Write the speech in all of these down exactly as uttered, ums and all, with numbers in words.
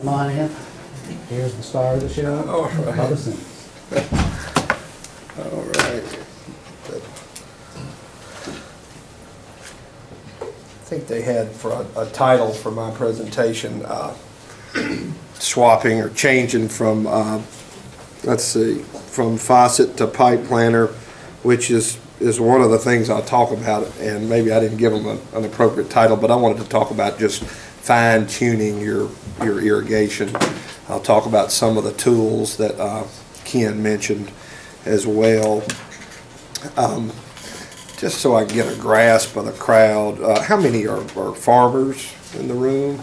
Come on in. Here's the star of the show. All right. All right. I think they had for a, a title for my presentation, uh, swapping or changing from, uh, let's see, from faucet to pipe planner, which is, is one of the things I'll talk about. And maybe I didn't give them a, an appropriate title, but I wanted to talk about just fine-tuning your your irrigation. I'll talk about some of the tools that uh, Ken mentioned as well, um, just so I can get a grasp of the crowd. Uh, how many are, are farmers in the room?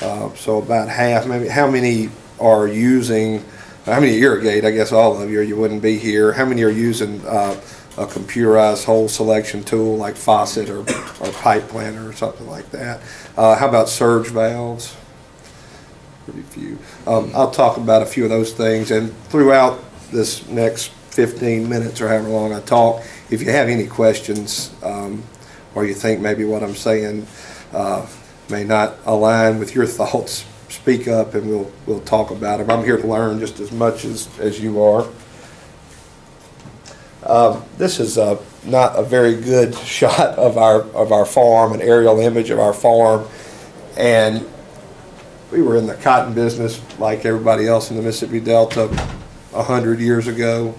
Uh, so about half, maybe. How many are using, how many irrigate? I guess all of you, or you wouldn't be here. How many are using uh, a computerized hole selection tool like faucet or, or pipe planner or something like that? Uh, how about surge valves? Pretty few. Um, I'll talk about a few of those things, and throughout this next fifteen minutes or however long I talk, if you have any questions um, or you think maybe what I'm saying uh, may not align with your thoughts, speak up and we'll we'll talk about them. I'm here to learn just as much as, as you are. Uh, this is uh, not a very good shot of our of our farm, an aerial image of our farm, and we were in the cotton business like everybody else in the Mississippi Delta a hundred years ago,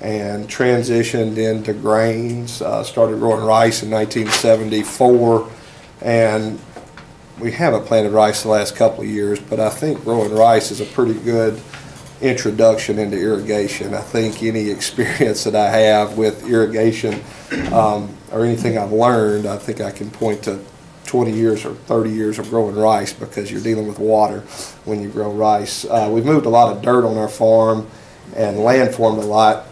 and transitioned into grains. Uh, started growing rice in nineteen seventy-four, and we haven't planted rice the last couple of years, but I think growing rice is a pretty good introduction into irrigation. I think any experience that I have with irrigation um, or anything I've learned, I think I can point to twenty years or thirty years of growing rice, because you're dealing with water when you grow rice. Uh, we've moved a lot of dirt on our farm and landformed a lot.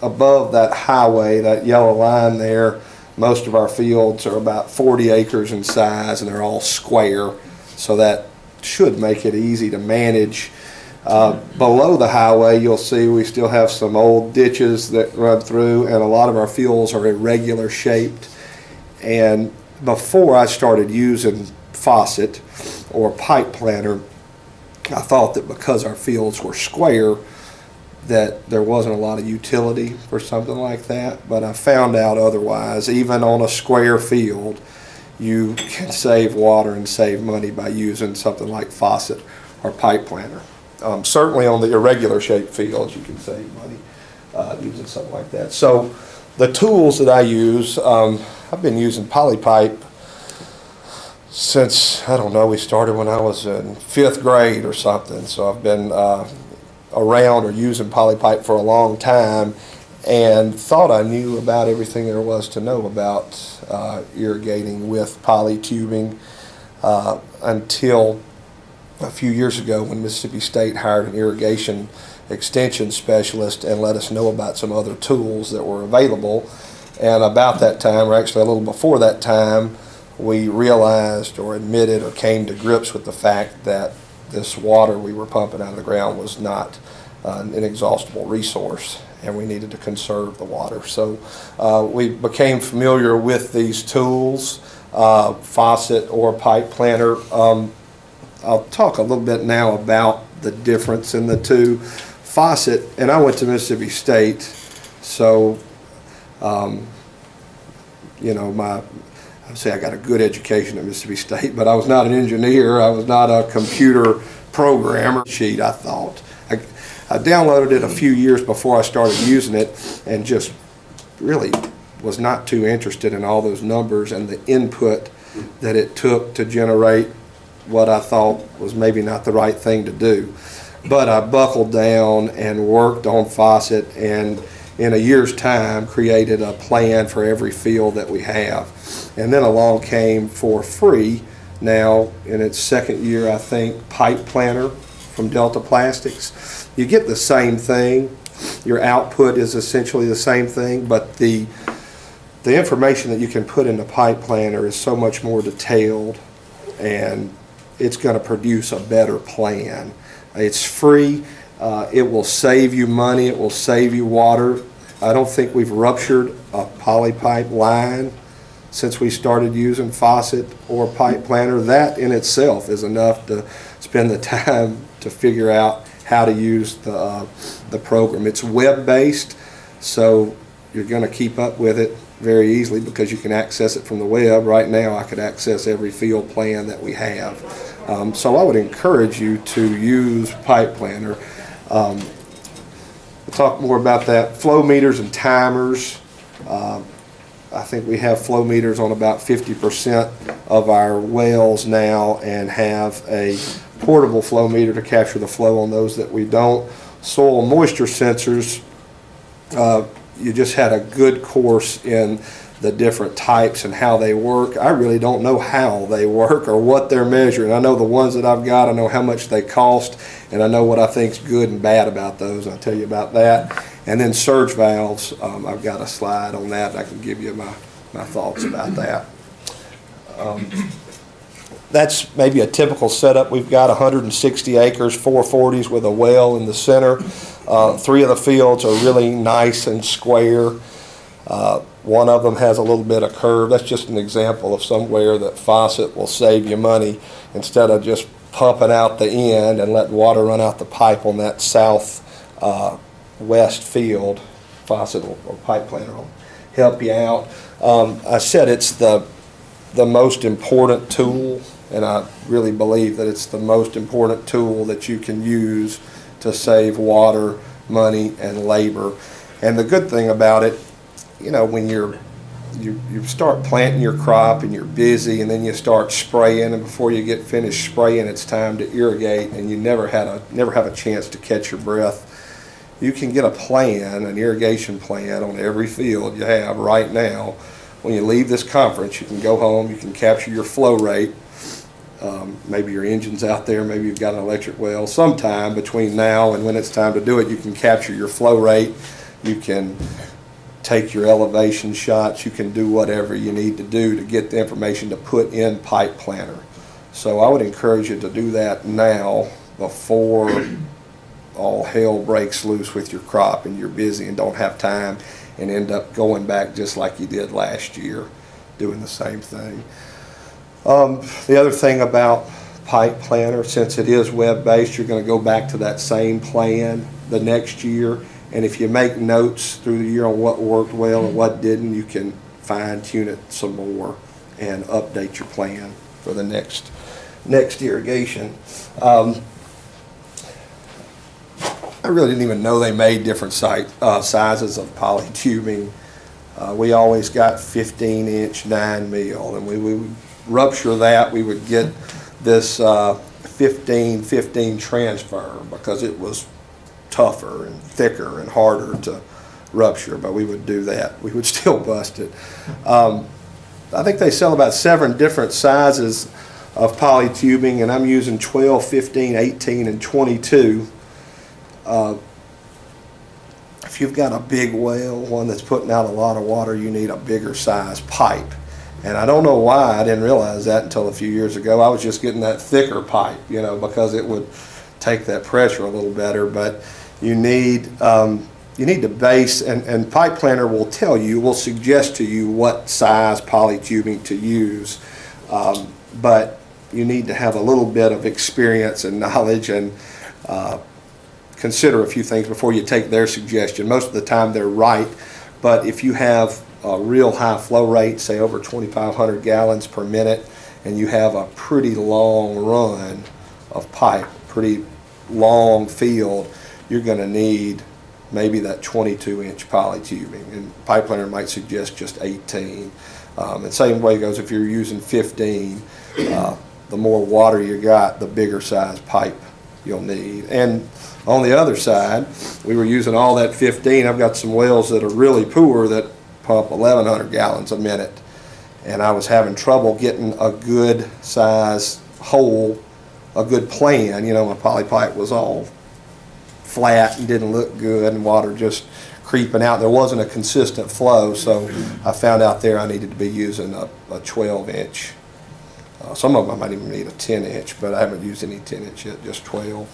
Above that highway, that yellow line there, most of our fields are about forty acres in size, and they're all square, so that should make it easy to manage. Uh, below the highway, you'll see we still have some old ditches that run through, and a lot of our fields are irregular shaped. And before I started using faucet or pipe planner, I thought that because our fields were square that there wasn't a lot of utility for something like that, but I found out otherwise. Even on a square field, you can save water and save money by using something like faucet or pipe planner. Um, certainly on the irregular shaped fields you can save money uh, using something like that. So the tools that I use, um, I've been using Polypipe since, I don't know, we started when I was in fifth grade or something, so I've been uh, around or using Polypipe for a long time, and thought I knew about everything there was to know about uh, irrigating with poly tubing uh, until a few years ago when Mississippi State hired an irrigation extension specialist and let us know about some other tools that were available. And about that time, or actually a little before that time, we realized or admitted or came to grips with the fact that this water we were pumping out of the ground was not uh, an inexhaustible resource, and we needed to conserve the water. So uh, we became familiar with these tools, uh, faucet or pipe planner. Um, I'll talk a little bit now about the difference in the two. Faucet, and I went to Mississippi State, so um, you know, my, I say I got a good education at Mississippi State, but I was not an engineer. I was not a computer programmer. Sheet, I thought. I, I downloaded it a few years before I started using it, and just really was not too interested in all those numbers and the input that it took to generate what I thought was maybe not the right thing to do. But I buckled down and worked on faucet, and in a year's time created a plan for every field that we have. And then along came, for free now in its second year I think, Pipe Planner from Delta Plastics. You get the same thing, your output is essentially the same thing, but the the information that you can put in the Pipe Planner is so much more detailed, and it's going to produce a better plan. It's free. Uh, it will save you money. It will save you water. I don't think we've ruptured a Polypipe line since we started using faucet or pipe planner. That in itself is enough to spend the time to figure out how to use the, uh, the program. It's web-based, so you're going to keep up with it very easily because you can access it from the web. Right now I could access every field plan that we have. Um, so I would encourage you to use Pipe Planner. Um, we'll talk more about that. Flow meters and timers. Uh, I think we have flow meters on about fifty percent of our wells now and have a portable flow meter to capture the flow on those that we don't. Soil moisture sensors. Uh, you just had a good course in the different types and how they work. I really don't know how they work or what they're measuring. I know the ones that I've got, I know how much they cost, and I know what I think's good and bad about those. I'll tell you about that. And then surge valves, um, I've got a slide on that. I can give you my, my thoughts about that. Um, that's maybe a typical setup. We've got one hundred sixty acres, four forties with a well in the center. Uh, three of the fields are really nice and square. Uh, one of them has a little bit of curve. That's just an example of somewhere that Faucet will save you money instead of just pumping out the end and letting water run out the pipe on that south uh, west field. Faucet will, or Pipe Planner will help you out. Um, I said it's the the most important tool, and I really believe that it's the most important tool that you can use to save water, money, and labor. And the good thing about it, you know, when you're you, you start planting your crop and you're busy, and then you start spraying, and before you get finished spraying it's time to irrigate, and you never had a never have a chance to catch your breath. You can get a plan, an irrigation plan, on every field you have right now. When you leave this conference, you can go home, you can capture your flow rate. Um, maybe your engine's out there, maybe you've got an electric well. Sometime between now and when it's time to do it, you can capture your flow rate, you can take your elevation shots, you can do whatever you need to do to get the information to put in Pipe Planner. So I would encourage you to do that now before all hell breaks loose with your crop and you're busy and don't have time and end up going back just like you did last year doing the same thing. Um, the other thing about Pipe Planner, since it is web-based, you're going to go back to that same plan the next year, and if you make notes through the year on what worked well and what didn't, you can fine-tune it some more and update your plan for the next next irrigation. Um, I really didn't even know they made different site, uh, sizes of poly tubing. Uh, we always got fifteen inch nine mil, and we, we would rupture that, we would get this fifteen fifteen uh, transfer because it was tougher and thicker and harder to rupture, but we would do that. We would still bust it. Um, I think they sell about seven different sizes of poly tubing, and I'm using twelve, fifteen, eighteen, and twenty-two. Uh, if you've got a big well, one that's putting out a lot of water, you need a bigger size pipe. And I don't know why I didn't realize that until a few years ago. I was just getting that thicker pipe, you know, because it would take that pressure a little better. But you need um, you need to base, and, and Pipe Planner will tell you, will suggest to you what size poly tubing to use. Um, but you need to have a little bit of experience and knowledge and uh, consider a few things before you take their suggestion. Most of the time they're right, but if you have a real high flow rate, say over twenty-five hundred gallons per minute, and you have a pretty long run of pipe, pretty long field, you're going to need maybe that twenty-two inch poly tubing, and Pipe Planner might suggest just eighteen. Um, the same way goes if you're using fifteen. Uh, the more water you got, the bigger size pipe you'll need. And on the other side, we were using all that fifteen. I've got some wells that are really poor that pump eleven hundred gallons a minute, and I was having trouble getting a good size hole, a good plan. You know, my poly pipe was all flat and didn't look good, and water just creeping out. There wasn't a consistent flow, so I found out there I needed to be using a, a twelve inch. Uh, some of them I might even need a ten inch, but I haven't used any ten inch yet, just twelve.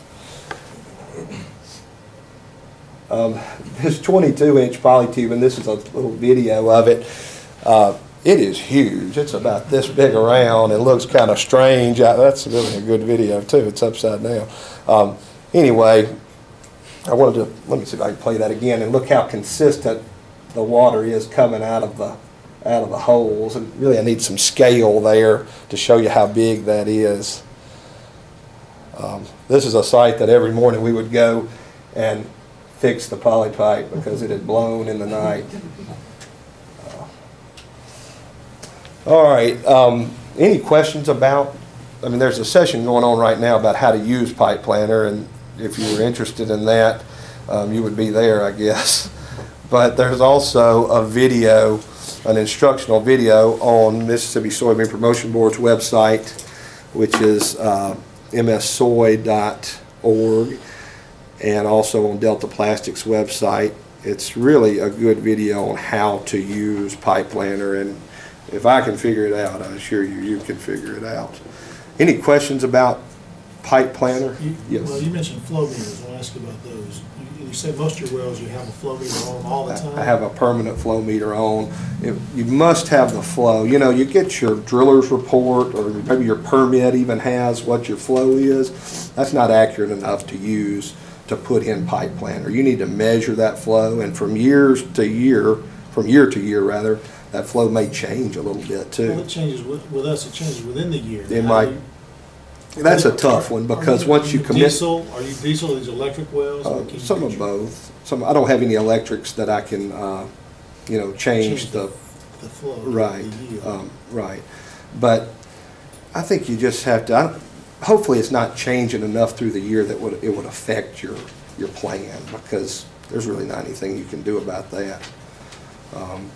Um, this twenty-two inch poly tube, and this is a little video of it, uh, It is huge. It's about this big around. It looks kind of strange. I, that's really a good video too. It's upside down. Um, anyway, I wanted to, let me see if I can play that again, and look how consistent the water is coming out of the out of the holes. And really I need some scale there to show you how big that is. Um, this is a site that every morning we would go and fix the poly pipe because it had blown in the night. All right, um, any questions about, I mean, there's a session going on right now about how to use Pipe Planner, and if you were interested in that, um, you would be there, I guess. But there's also a video, an instructional video on Mississippi Soybean Promotion Board's website, which is uh, m s soy dot org, and also on Delta Plastics' website. It's really a good video on how to use Pipe Planner, and if I can figure it out, I assure you, you can figure it out. Any questions about Pipe Planner? You, yes. Well, you mentioned flow meters. I'll ask about those. You, you said most of your wells you have a flow meter on all the time. I have a permanent flow meter on. It, you must have the flow. You know, you get your driller's report, or maybe your permit even has what your flow is. That's not accurate enough to use to put in Pipe Planner. You need to measure that flow, and from years to year, from year to year rather, that flow may change a little bit too. Well, it changes with, with us. It changes within the year. It might. You, that's a tough one because you, once you, you commit. Diesel? Are you diesel? These electric wells? Uh, some of both. Some. I don't have any electrics that I can, uh, you know, change, change the, the flow. Right. The um, right. But I think you just have to. I, hopefully, it's not changing enough through the year that would it would affect your your plan, because there's really not anything you can do about that. Um,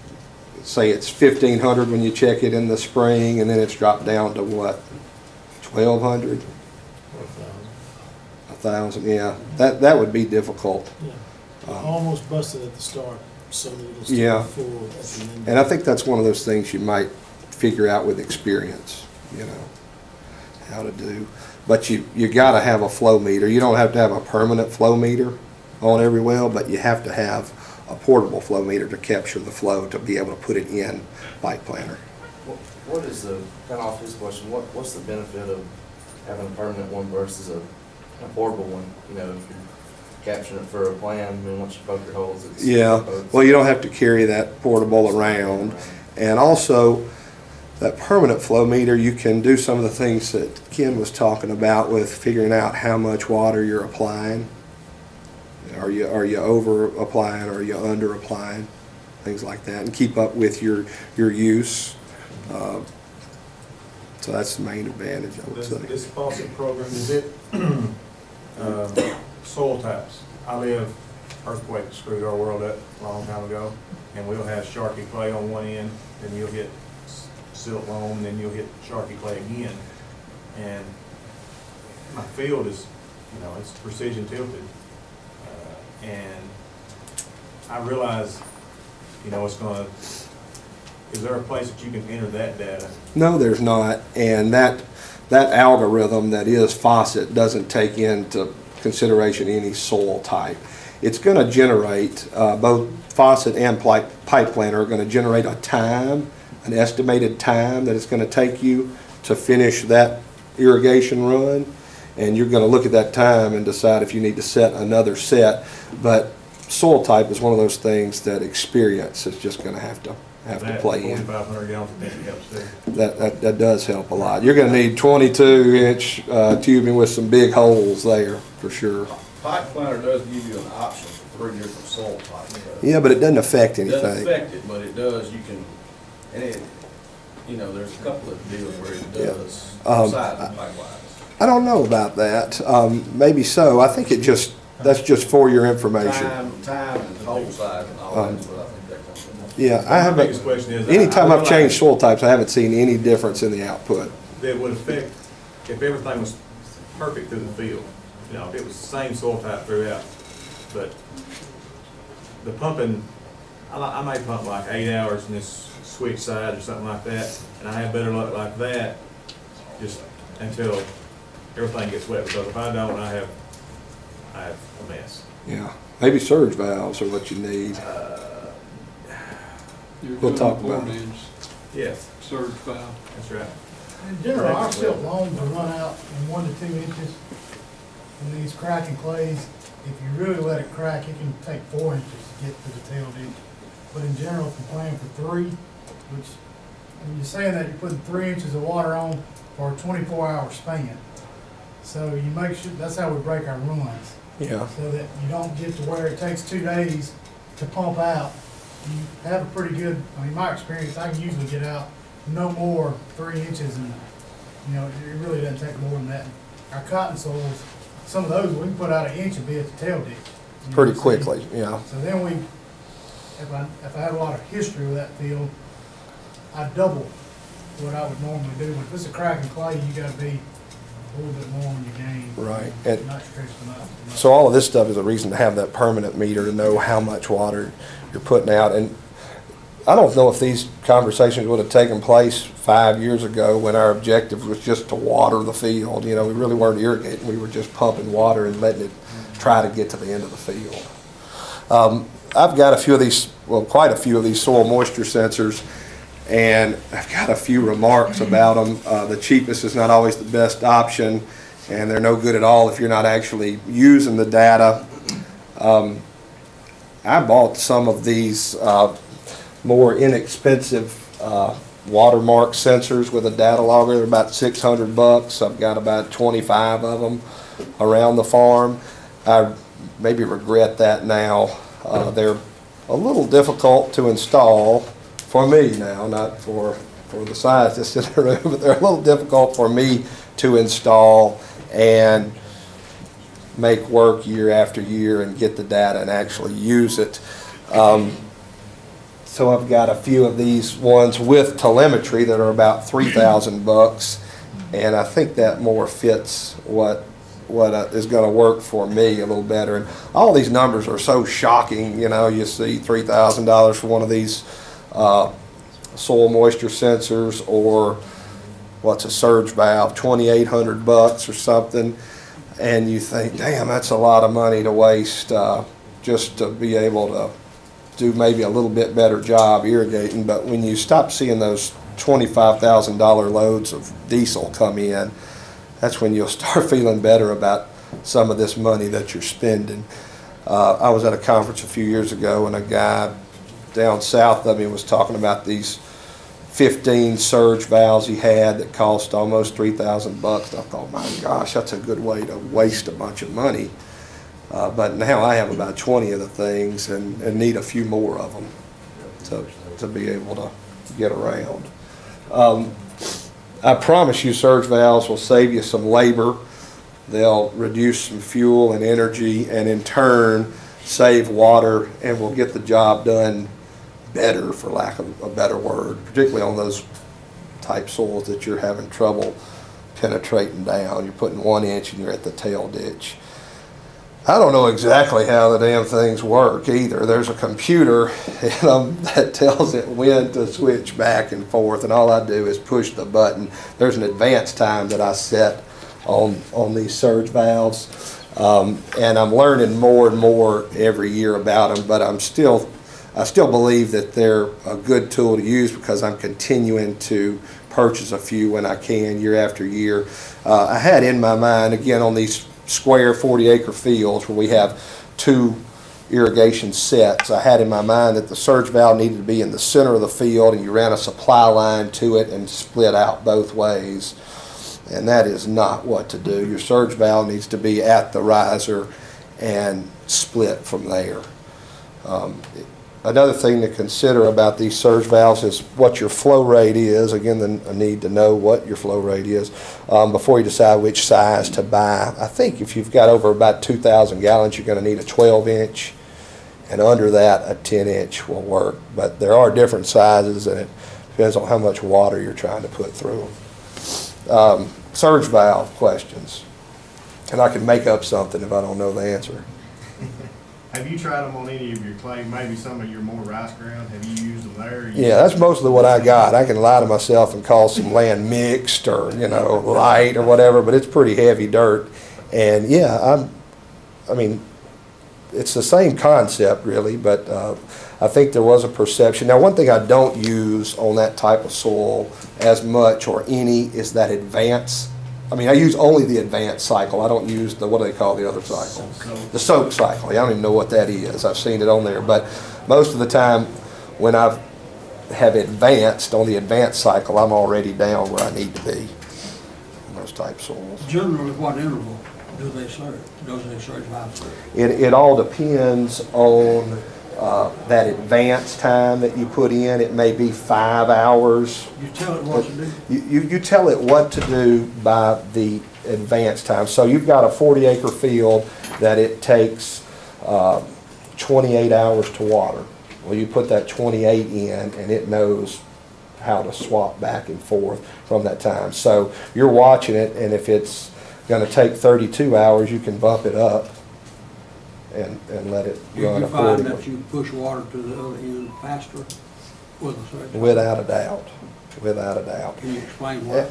Say it's fifteen hundred when you check it in the spring, and then it's dropped down to what, twelve hundred? a thousand. Yeah, that that would be difficult. Yeah. Um, almost busted at the start, so it'll stay yeah. full at the end. And I think that's one of those things you might figure out with experience, you know, how to do. But you you got to have a flow meter. You don't have to have a permanent flow meter on every well, but you have to have a portable flow meter to capture the flow to be able to put it in Pipe Planner. What is the, kind of off his question, what, what's the benefit of having a permanent one versus a, a portable one? You know, if you're capturing it for a plan, I mean, once you poke your holes, it's... Yeah, it's, well, you don't have to carry that portable around. Right. And also, that permanent flow meter, you can do some of the things that Ken was talking about with figuring out how much water you're applying. Are you are you over applying, or are you under applying, things like that, and keep up with your your use. Uh, so that's the main advantage, I would this, say. This PHAUCET program, is it uh, soil types? I live, earthquake screwed our world up a long time ago, and we'll have sharky clay on one end, then you'll hit silt loam, then you'll hit sharky clay again, and my field is, you know, it's precision tilted. And I realize, you know, it's going to, is there a place that you can enter that data? No, there's not. And that that algorithm that is PHAUCET doesn't take into consideration any soil type. It's going to generate, uh, both PHAUCET and Pipe Planner are going to generate a time, an estimated time that it's going to take you to finish that irrigation run. And you're going to look at that time and decide if you need to set another set. But soil type is one of those things that experience is just going to have to have that to play in. That, that, that does help a lot. You're going to need twenty-two inch uh, tubing with some big holes there for sure. Pipe Planner does give you an option for three different soil types. Yeah, but it doesn't affect anything. It doesn't affect it, but it does. You can. And it, you know, there's a couple of deals where it does. Yeah. Um, size likewise. I don't know about that. Um, maybe so. I think it just, that's just for your information. Time, time and whole size and all um, that. I think that comes from. Yeah, I haven't. The question is, anytime I've changed soil types, I haven't seen any difference in the output. That would affect if everything was perfect through the field. You know, if it was the same soil type throughout. But the pumping, I, I might pump like eight hours in this switch side or something like that, and I have better luck like that, just until everything gets wet, because if I don't, I have, I have a mess. Yeah, maybe surge valves are what you need. Uh, we'll talk about it. Yes. Surge valve. That's right. In general, our silt lawns will run out in one to two inches. In these cracking clays, if you really let it crack, it can take four inches to get to the tail ditch. But in general, if you plan for three, which when you're saying that you're putting three inches of water on for a twenty-four hour span. So you make sure, that's how we break our runs. Yeah. So that you don't get to where it takes two days to pump out. You have a pretty good, I mean, my experience, I can usually get out no more three inches, and you know, it really doesn't take more than that. Our cotton soils, some of those, we can put out an inch and be at the tail ditch. Pretty quickly, see? Yeah. So then we, if I, if I had a lot of history with that field, I double what I would normally do. But if it's a cracking clay, you got to be a little bit more on your game. Right. And not stretched enough. So all of this stuff is a reason to have that permanent meter to know how much water you're putting out. And I don't know if these conversations would have taken place five years ago when our objective was just to water the field. You know, we really weren't irrigating. We were just pumping water and letting it try to get to the end of the field. Um, I've got a few of these, well, quite a few of these soil moisture sensors, and I've got a few remarks about them. Uh, the cheapest is not always the best option, and they're no good at all if you're not actually using the data. Um, I bought some of these uh, more inexpensive uh, watermark sensors with a data logger. They're about six hundred bucks. I've got about twenty-five of them around the farm. I maybe regret that now. Uh, they're a little difficult to install for me now, not for, for the scientists in the room, but they're a little difficult for me to install and make work year after year and get the data and actually use it. Um, So I've got a few of these ones with telemetry that are about three thousand bucks, and I think that more fits what what uh, is going to work for me a little better. And all these numbers are so shocking, you know. You see three thousand dollars for one of these uh, soil moisture sensors, or what's a surge valve, twenty eight hundred bucks or something, and you think, damn, that's a lot of money to waste uh, just to be able to do maybe a little bit better job irrigating. But when you stop seeing those twenty-five thousand dollar loads of diesel come in, that's when you'll start feeling better about some of this money that you're spending. Uh, I was at a conference a few years ago, and a guy down south of me was talking about these fifteen surge valves he had that cost almost three thousand bucks. I thought, my gosh, that's a good way to waste a bunch of money. Uh, but now I have about twenty of the things and, and need a few more of them to, to be able to get around. Um, I promise you surge valves will save you some labor. They'll reduce some fuel and energy, and in turn save water, and will get the job done better, for lack of a better word, particularly on those type soils that you're having trouble penetrating down. You're putting one inch and you're at the tail ditch. I don't know exactly how the damn things work either. There's a computer in them that tells it when to switch back and forth, and all I do is push the button. There's an advance time that I set on, on these surge valves, um, and I'm learning more and more every year about them, but I'm still, I still believe that they're a good tool to use because I'm continuing to purchase a few when I can year after year. Uh, I had in my mind, again, on these square forty acre fields where we have two irrigation sets, I had in my mind that the surge valve needed to be in the center of the field, and you ran a supply line to it and split out both ways, and that is not what to do. Your surge valve needs to be at the riser and split from there. Um, another thing to consider about these surge valves is what your flow rate is. Again, the need to know what your flow rate is um, before you decide which size to buy. I think if you've got over about two thousand gallons, you're going to need a twelve inch, and under that a ten inch will work, but there are different sizes, and it depends on how much water you're trying to put through them. Um, surge valve questions, and I can make up something if I don't know the answer. Have you tried them on any of your clay, maybe some of your more rice ground? Have you used them there? Yeah, that's mostly what I got. I can lie to myself and call some land mixed or, you know, light or whatever, but it's pretty heavy dirt. And yeah, I'm, I mean, it's the same concept, really, but uh, I think there was a perception. Now, one thing I don't use on that type of soil as much or any is that advance. I mean, I use only the advanced cycle. I don't use the, what do they call the other cycle? Soak. The soak cycle. I don't even know what that is. I've seen it on there. But most of the time when I have advanced on the advanced cycle, I'm already down where I need to be on those type soils. Generally, what interval do they serve? Does they serve live? It, it all depends on uh, that advanced time that you put in. It may be five hours. You tell it what to do? You, you, you tell it what to do by the advanced time. So you've got a forty acre field that it takes uh, twenty-eight hours to water. Well, you put that twenty-eight in, and it knows how to swap back and forth from that time. So you're watching it, and if it's going to take thirty-two hours, you can bump it up and, and let it you run accordingly. You find that you push water to the other end faster? Without a doubt. Without a doubt. Can you explain what?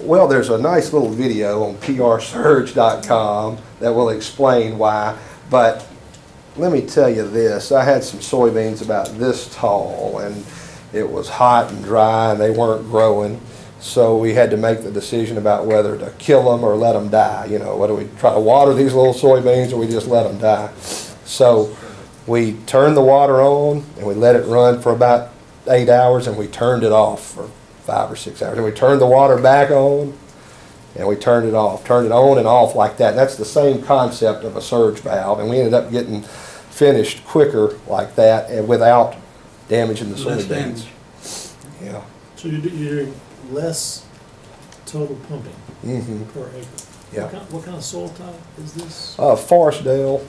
Well, there's a nice little video on P R Surge dot com that will explain why, but let me tell you this, I had some soybeans about this tall, and it was hot and dry, and they weren't growing, so we had to make the decision about whether to kill them or let them die. You know, whether we try to water these little soybeans or we just let them die. So we turned the water on, and we let it run for about eight hours, and we turned it off for five or six hours. And we turned the water back on, and we turned it off, turned it on and off like that. And that's the same concept of a surge valve, and we ended up getting finished quicker like that and without damaging the soybeans. Yeah. So you're doing less total pumping mm-hmm. per acre. Yeah. What kind, what kind of soil type is this? Uh, Forestdale.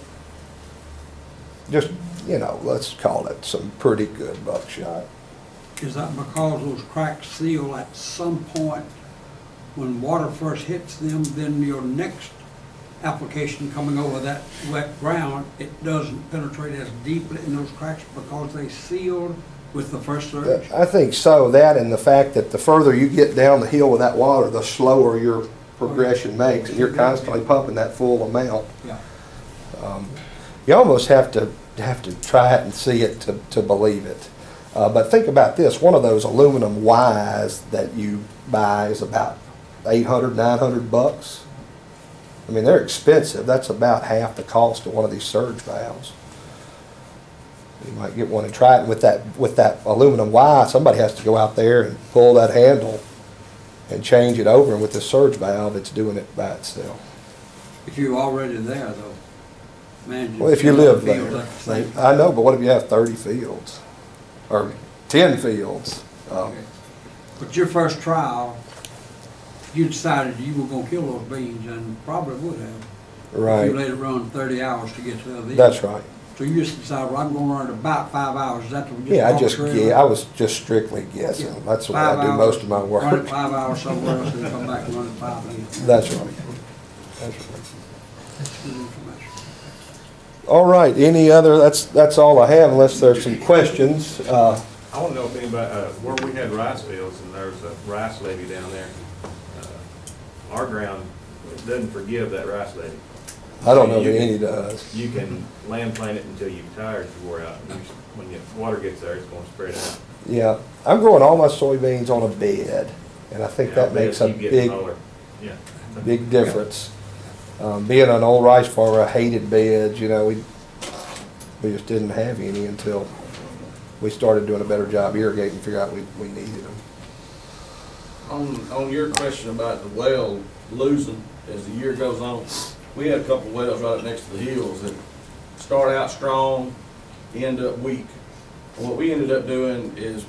Just, you know, let's call it some pretty good buckshot. Is that because those cracks seal at some point? When water first hits them, then your next application coming over that wet ground, it doesn't penetrate as deeply in those cracks because they sealed with the first surge? I think so. That and the fact that the further you get down the hill with that water, the slower your progression makes, and you're constantly pumping that full amount. Yeah. Um, you almost have to have to try it and see it to, to believe it. Uh, but think about this. One of those aluminum Ys that you buy is about eight hundred, nine hundred bucks. I mean, they're expensive. That's about half the cost of one of these surge valves. You might get one and try it. And with that, with that aluminum Y, somebody has to go out there and pull that handle and change it over. And with the surge valve, it's doing it by itself. If you're already there, though, man. Well, if you live there, like I know. But what if you have thirty fields or ten fields? Um, okay. But your first trial, you decided you were going to kill those beans, and probably would have. Right. You let it run thirty hours to get to the other end. That's right. So you just decided, well, I'm going to run it about five hours. Is that what you yeah, I just yeah, I was just strictly guessing. Yeah. That's what I do most of my work. Run it five hours somewhere else, and come back and run it five minutes. That's right. That's right. That's good information. All right. Any other? That's that's all I have, unless there's some questions. Uh, I want to know if anybody, uh, where we had rice fields, and there's a rice levee down there. Our ground doesn't forgive that rice levee. I don't know that any does. You can land plant it until you're tired, you wore out. When your water gets there, it's going to spread out. Yeah, I'm growing all my soybeans on a bed, and I think yeah, that makes a big, yeah. big difference. Um, being an old rice farmer, I hated beds. You know, we we just didn't have any until we started doing a better job irrigating, figure out we we needed them. On, on your question about the well losing as the year goes on, we had a couple of wells right next to the hills that start out strong, end up weak. And what we ended up doing is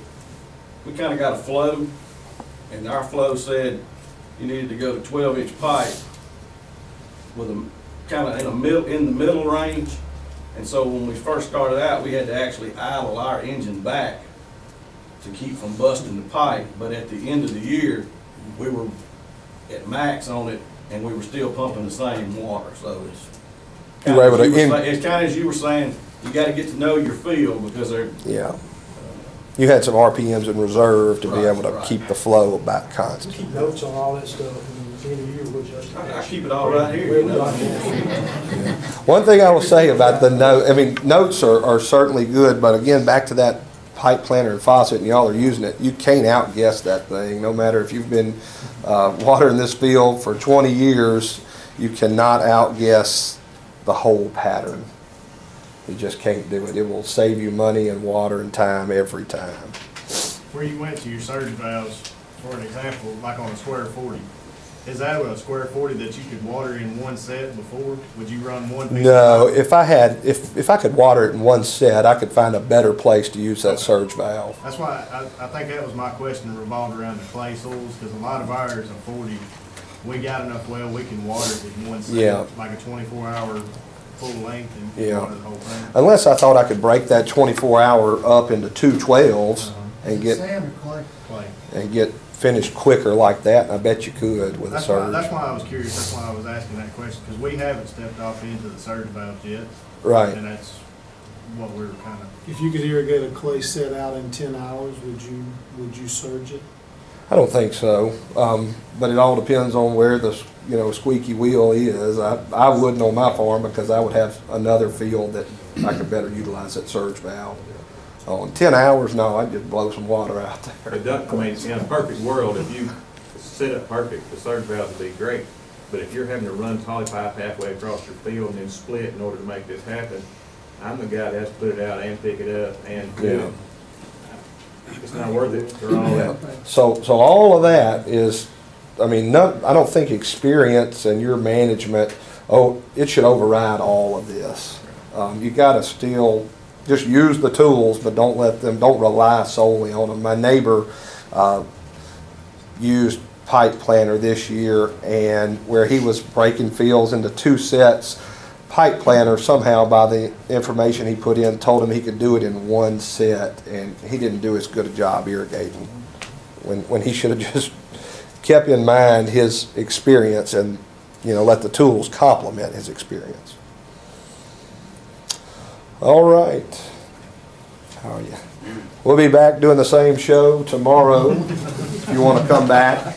we kind of got a flow, and our flow said you needed to go to twelve inch pipe with a kind of in, a middle, in the middle range. And so when we first started out, we had to actually idle our engine back to keep from busting the pipe, but at the end of the year, we were at max on it, and we were still pumping the same water. So it's kind of as you were, say, it's kind of as you were saying, you got to get to know your field because they're yeah. Uh, you had some R P Ms in reserve to right, be able to right. keep the flow about constant. Keep notes on all that stuff, and at the end of the year we'll just. I, I keep it all right here. You know. One thing I will say about the note, I mean, notes are, are certainly good, but again, back to that Pipe Planner and faucet, and y'all are using it, you can't outguess that thing. No matter if you've been uh, watering this field for twenty years, you cannot outguess the whole pattern. You just can't do it. It will save you money and water and time every time. Where you went to your surge valves, for an example, like on a square forty, is that a square forty that you could water in one set before? Would you run one piece? No, if I had, if if I could water it in one set, I could find a better place to use that surge valve. That's why I, I think that was my question, revolved around the clay soils, because a lot of ours are forty. We got enough well, we can water it in one set, yeah. Like a twenty-four hour full length, and yeah. Water the whole thing. Unless I thought I could break that twenty-four hour up into two twelves uh-huh. and get sand or clay? Clay. and get. Finished quicker like that, and I bet you could with that's a surge. Why, that's why I was curious. That's why I was asking that question, because we haven't stepped off into the surge valves yet. Right. And that's what we were kind of. If you could irrigate a clay set out in ten hours, would you would you surge it? I don't think so, um, but it all depends on where the you know squeaky wheel is. I I wouldn't on my farm, because I would have another field that I could better utilize that surge valve. Oh, in ten hours, no, I'd just blow some water out there. It does, I mean, in a perfect world, if you set it perfect, the surge valve would be great. But if you're having to run poly pipe halfway across your field and then split in order to make this happen, I'm the guy that has to put it out and pick it up and do yeah. it. It's not worth it for all yeah. that. So, so all of that is, I mean, not, I don't think experience and your management, oh, it should override all of this. Um, you got to still... Just use the tools, but don't let them, don't rely solely on them. My neighbor uh, used Pipe Planner this year, and where he was breaking fields into two sets, Pipe Planner somehow, by the information he put in, told him he could do it in one set, and he didn't do as good a job irrigating when, when he should have just kept in mind his experience and, you know, let the tools complement his experience. All right. How are you? We'll be back doing the same show tomorrow if you want to come back.